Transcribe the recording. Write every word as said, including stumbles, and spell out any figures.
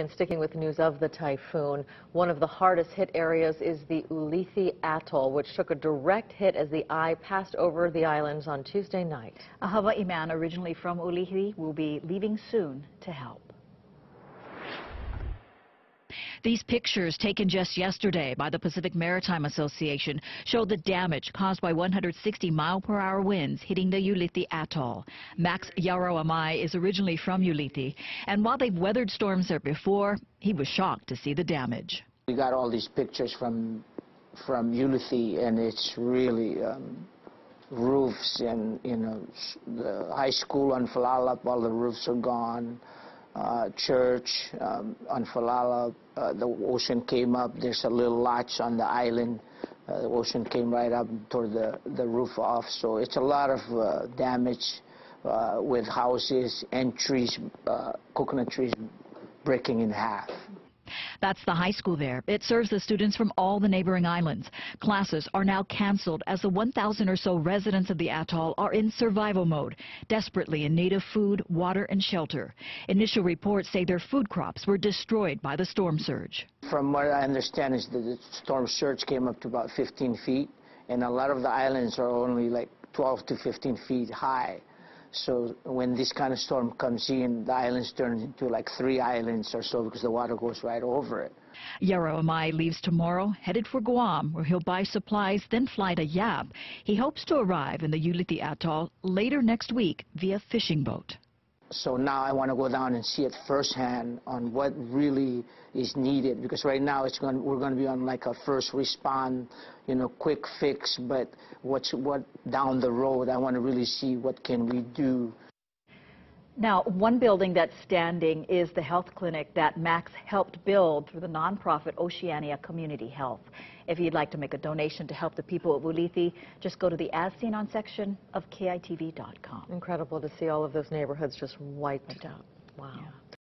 And sticking with news of the typhoon, one of the hardest hit areas is the Ulithi Atoll, which took a direct hit as the eye passed over the islands on Tuesday night. A Hawaii man originally from Ulithi will be leaving soon to help. These pictures, taken just yesterday by the Pacific Maritime Association, show the damage caused by one hundred sixty mile per hour winds hitting the Ulithi Atoll. Max Yaroamai is originally from Ulithi, and while they've weathered storms there before, he was shocked to see the damage. We got all these pictures from from Ulithi, and it's really um, roofs, and you know, the high school on Falalop, all the roofs are gone. Uh, church um, on Falala, uh, the ocean came up. There's a little lodge on the island. Uh, the ocean came right up and tore the, the roof off. So it's a lot of uh, damage uh, with houses and trees, uh, coconut trees breaking in half. That's the high school there. It serves the students from all the neighboring islands. Classes are now canceled as the one thousand or so residents of the atoll are in survival mode, desperately in need of food, water, and shelter. Initial reports say their food crops were destroyed by the storm surge. From what I understand is that the storm surge came up to about fifteen feet, and a lot of the islands are only like twelve to fifteen feet high. So when this kind of storm comes in, the islands turn into like three islands or so because the water goes right over it. Yaroamai leaves tomorrow, headed for Guam, where he'll buy supplies, then fly to Yap. He hopes to arrive in the Ulithi Atoll later next week via fishing boat. So now I want to go down and see it firsthand on what really is needed, because right now it's going, we're going to be on like a first respond, you know, quick fix, but what's what down the road, I want to really see what can we do. Now, one building that's standing is the health clinic that Max helped build through the nonprofit Oceania Community Health. If you'd like to make a donation to help the people of Ulithi, just go to the As Seen On section of K I T V dot com. Incredible to see all of those neighborhoods just wiped out. Wow. Yeah.